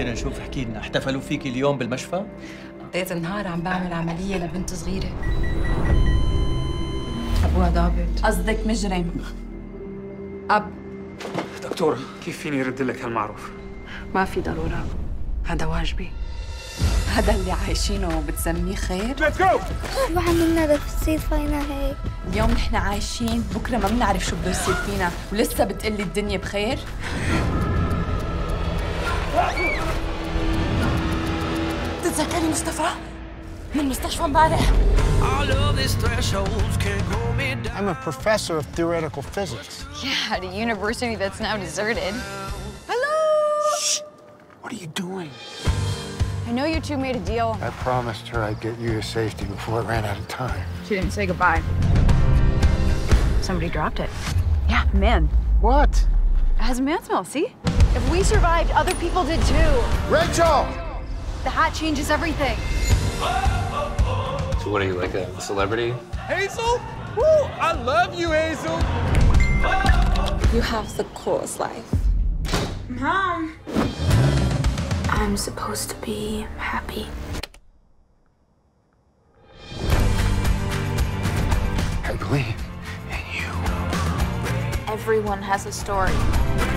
وبعدين نشوف. احكي لنا، احتفلوا فيكي اليوم بالمشفى؟ قضيت النهار عم بعمل عملية لبنت صغيرة أبوها ضابط. قصدك مجرم. أب دكتورة، كيف فيني رد لك هالمعروف؟ ما في ضرورة، هذا واجبي. هذا اللي عايشينه بتسميه خير؟ ليتس جو! ما عملنا ده بتصير فينا هيك. اليوم نحن عايشين، بكره ما بنعرف شو بده يصير فينا، ولسه بتقلي الدنيا بخير؟ بتتذكري مصطفى؟ من مستشفى امبارح؟ I'm a professor of theoretical physics. Yeah, at a university that's now deserted. Hello! Shh! What are you doing? I know you two made a deal. I promised her I'd get you to safety before it ran out of time. She didn't say goodbye. Somebody dropped it. Yeah, man. What? It has a man smell, see? If we survived, other people did too. Rachel! The hat changes everything. So what are you, like a celebrity? Hazel? Woo! I love you, Hazel! You have the coolest life. Mom! I'm supposed to be happy. I believe in you. Everyone has a story.